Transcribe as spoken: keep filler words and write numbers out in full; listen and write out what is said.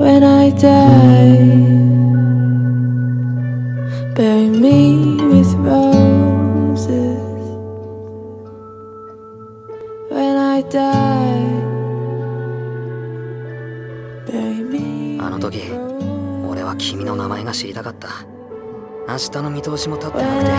when I die. Bury me with roses when I die. Bury me with roses. あの時俺は君の名前が知りたかった。明日の見通しも立ってなくて。